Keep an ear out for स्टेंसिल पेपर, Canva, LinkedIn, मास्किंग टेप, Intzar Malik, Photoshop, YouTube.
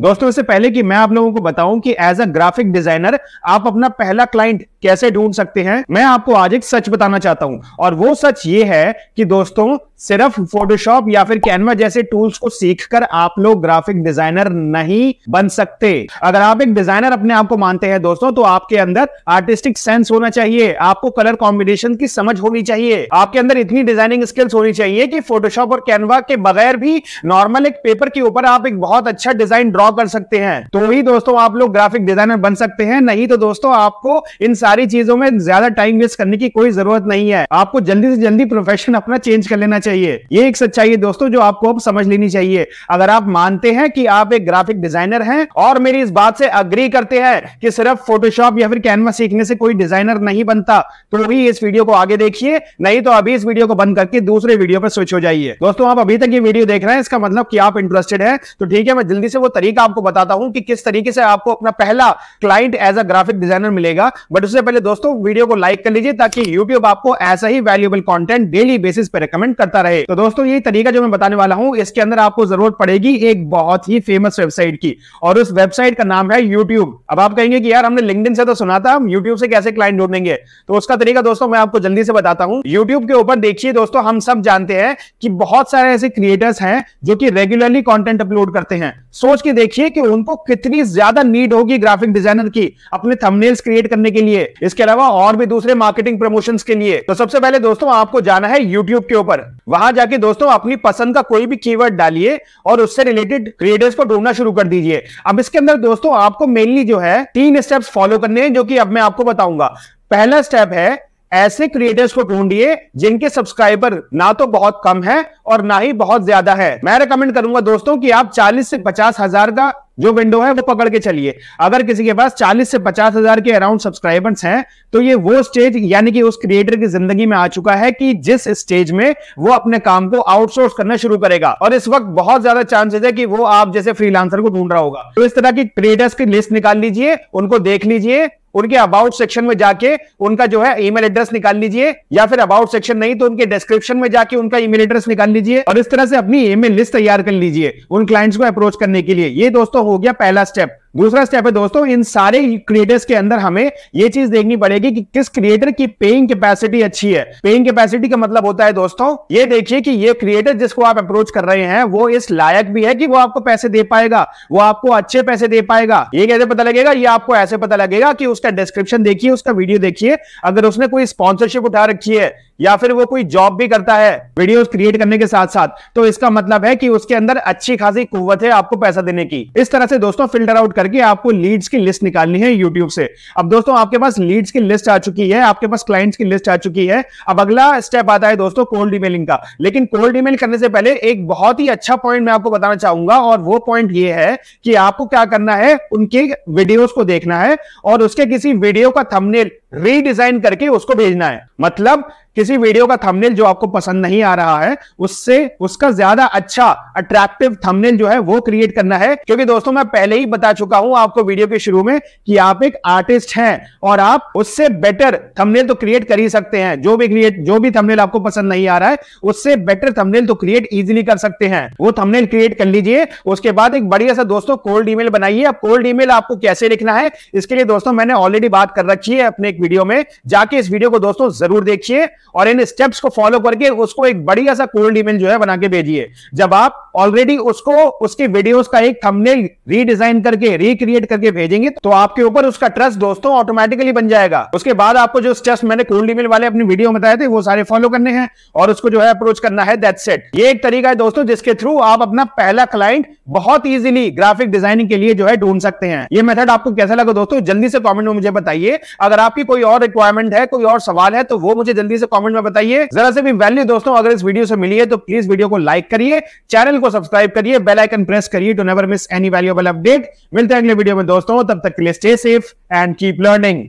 दोस्तों इससे पहले कि मैं आप लोगों को बताऊं कि एज अ ग्राफिक डिजाइनर आप अपना पहला क्लाइंट कैसे ढूंढ सकते हैं, मैं आपको आज एक सच बताना चाहता हूं। और वो सच ये है कि दोस्तों सिर्फ फोटोशॉप या फिर कैनवा जैसे टूल्स को सीखकर आप लोग ग्राफिक डिजाइनर नहीं बन सकते। अगर आप एक डिजाइनर अपने आप को मानते हैं दोस्तों, तो आपके अंदर आर्टिस्टिक सेंस होना चाहिए, आपको कलर कॉम्बिनेशन की समझ होनी चाहिए, आपके अंदर इतनी डिजाइनिंग स्किल्स होनी चाहिए कि फोटोशॉप और कैनवा के बगैर भी नॉर्मल एक पेपर के ऊपर आप एक बहुत अच्छा डिजाइन ड्रॉ कर सकते हैं। तो ही दोस्तों आप लोग ग्राफिक डिजाइनर बन सकते हैं, नहीं तो दोस्तों आपको इन सारी चीजों में ज्यादा टाइम वेस्ट करने की कोई जरूरत नहीं है। आपको जल्दी से जल्दी प्रोफेशन अपना चेंज कर लेना चाहिए। ये एक सच्चाई है दोस्तों जो आपको अब समझ लेनी चाहिए। अगर आप मानते हैं कि आप एक ग्राफिक डिजाइनर हैं और मेरी इस बात से अग्री करते हैं कि सिर्फ फोटोशॉप या फिर कैनवा सीखने से कोई डिजाइनर नहीं बनता, तो अभी इस वीडियो को आगे देखिए, नहीं तो अभी इस वीडियो को बंद करके दूसरे वीडियो पर स्विच हो जाइए। दोस्तों आप अभी तक ये वीडियो देख रहे हैं, इसका मतलब कि आप इंटरेस्टेड हैं। तो ठीक है, मैं जल्दी से वो तरीका आपको बताता हूं कि किस तरीके से आपको अपना पहला client as a graphic designer मिलेगा। बट उससे पहले दोस्तों वीडियो को लाइक कर लीजिए ताकि YouTube आपको ऐसा ही वैल्यूएबल कंटेंट डेली बेसिस पे रेकमेंड करता रहे। तो दोस्तों ये तरीका जो मैं बताने वाला हूं, इसके अंदर आपको जरूरत पड़ेगी एक बहुत ही फेमस वेबसाइट की, और उस वेबसाइट का नाम है YouTube। अब आप कहेंगे कि यार हमने लिंक्डइन से तो सुना था, हम YouTube से कैसे क्लाइंट ढूंढेंगे? तो उसका तरीका दोस्तों मैं आपको जल्दी से बताता हूं। YouTube के ऊपर देखिए दोस्तों, हम सब जानते हैं कि बहुत सारे ऐसे क्रिएटर्स हैं जो कि रेगुलरली कंटेंट अपलोड करते हैं। सोच के देखिए कि उनको कितनी ज्यादा नीड होगी ग्राफिक डिजाइनर की अपने थंबनेल्स क्रिएट करने के लिए, इसके अलावा और भी दूसरे मार्केटिंग प्रमोशंस के लिए। तो सबसे पहले दोस्तों आपको जाना है YouTube के ऊपर। वहां जाके दोस्तों अपनी पसंद का कोई भी कीवर्ड डालिए और उससे रिलेटेड क्रिएटर्स को ढूंढना शुरू कर दीजिए। अब इसके अंदर दोस्तों आपको मेनली जो है 3 स्टेप्स फॉलो करने हैं, जो कि अब मैं आपको बताऊंगा। पहला स्टेप है ऐसे क्रिएटर्स को ढूंढिए जिनके सब्सक्राइबर ना तो बहुत कम है और ना ही बहुत ज्यादा है। मैं रेकमेंड करूंगा दोस्तों कि आप 40 से 50 हजार का जो विंडो है वो पकड़ के चलिए। अगर किसी के पास 40 से 50 हजार के अराउंड सब्सक्राइबर्स हैं, तो ये वो स्टेज यानी कि उस क्रिएटर की जिंदगी में आ चुका है कि जिस स्टेज में वो अपने काम को आउटसोर्स करना शुरू करेगा, और इस वक्त बहुत ज्यादा चांसेस है कि वो आप जैसे फ्रीलांसर को ढूंढ रहा होगा। तो इस तरह की क्रिएटर्स की लिस्ट निकाल लीजिए, उनको देख लीजिए, उनके अबाउट सेक्शन में जाके उनका जो है ईमेल एड्रेस निकाल लीजिए, या फिर अबाउट सेक्शन नहीं तो उनके डिस्क्रिप्शन में जाके उनका ईमेल एड्रेस निकाल लीजिए, और इस तरह से अपनी ईमेल लिस्ट तैयार कर लीजिए उन क्लाइंट्स को अप्रोच करने के लिए। ये दोस्तों हो गया पहला स्टेप। दूसरा स्टेप है दोस्तों, इन सारे क्रिएटर्स के अंदर हमें ये चीज देखनी पड़ेगी कि किस क्रिएटर की पेइंग कैपेसिटी अच्छी है। पेइंग कैपेसिटी का मतलब होता है दोस्तों ये देखिए कि ये क्रिएटर जिसको आप अप्रोच कर रहे हैं वो इस लायक भी है कि वो आपको पैसे दे पाएगा, वो आपको अच्छे पैसे दे पाएगा। ये कैसे पता लगेगा? ये आपको ऐसे पता लगेगा कि उसका डिस्क्रिप्शन देखिए, उसका वीडियो देखिए, अगर उसने कोई स्पॉन्सरशिप उठा रखी है या फिर वो कोई जॉब भी करता है वीडियोस क्रिएट करने के साथ साथ, तो इसका मतलब है कि उसके अंदर अच्छी खासी कुव्वत है आपको पैसा देने की। इस तरह से दोस्तों फिल्टर आउट करके आपको लीड्स की लिस्ट निकालनी है YouTube से। अब दोस्तों आपके पास लीड्स की लिस्ट आ चुकी है, आपके पास क्लाइंट्स की लिस्ट आ चुकी है। अब अगला स्टेप आता है दोस्तों कोल्ड ईमेलिंग का। लेकिन कोल्ड ईमेल करने से पहले एक बहुत ही अच्छा पॉइंट मैं आपको बताना चाहूंगा, और वो पॉइंट ये है कि आपको क्या करना है, उनके वीडियोज को देखना है और उसके किसी वीडियो का थंबनेल रीडिजाइन करके उसको भेजना है। मतलब किसी वीडियो का थंबनेल जो आपको पसंद नहीं आ रहा है, उससे उसका ज्यादा अच्छा अट्रैक्टिव थंबनेल जो है वो क्रिएट करना है। क्योंकि दोस्तों मैं पहले ही बता चुका हूं आपको वीडियो के शुरू में कि आप एक आर्टिस्ट हैं और आप उससे बेटर थंबनेल तो क्रिएट कर ही सकते हैं। जो भी थंबनेल आपको पसंद नहीं आ रहा है, उससे बेटर थंबनेल तो क्रिएट इजिली कर सकते हैं। वो थंबनेल क्रिएट कर लीजिए। उसके बाद एक बढ़िया सा दोस्तों कोल्ड ईमेल बनाइए। अब कोल्ड ईमेल आपको कैसे लिखना है, इसके लिए दोस्तों मैंने ऑलरेडी बात कर रखी है अपने वीडियो में, जाके इस वीडियो को दोस्तों जरूर देखिए और इन स्टेप्स को फॉलो करके उसको एक बढ़िया सा कोल्ड ईमेल जो है बना के भेजिए। जब आप ऑलरेडी उसको उसके वीडियोस का एक थंबनेल रीडिजाइन करके रिक्रिएट करके भेजेंगे, तो आपके ऊपर उसका ट्रस्ट दोस्तों ऑटोमेटिकली बन जाएगा। उसके बाद आपको जो स्टेप्स मैंने कोल्ड ईमेल वाले अपने वीडियो में बताए थे वो सारे फॉलो करने हैं और उसको जो है अप्रोच करना है। That's it. ये एक तरीका है दोस्तों जिसके थ्रू आप अपना पहला क्लाइंट बहुत इजीली ग्राफिक डिजाइनिंग के लिए जो है ढूंढ सकते हैं। ये मेथड आपको कैसा लगा दोस्तों, जल्दी से कॉमेंट में मुझे बताइए। अगर आपकी कोई और रिक्वायरमेंट है, कोई और सवाल है, तो वो मुझे जल्दी से कमेंट में बताइए। जरा से भी वैल्यू दोस्तों अगर इस वीडियो से मिली है तो प्लीज वीडियो को लाइक करिए, चैनल को सब्सक्राइब करिए, बेल आइकन प्रेस करिए to never miss any valuable update. मिलते हैं अगले वीडियो में दोस्तों, तब तक के लिए stay safe and keep learning.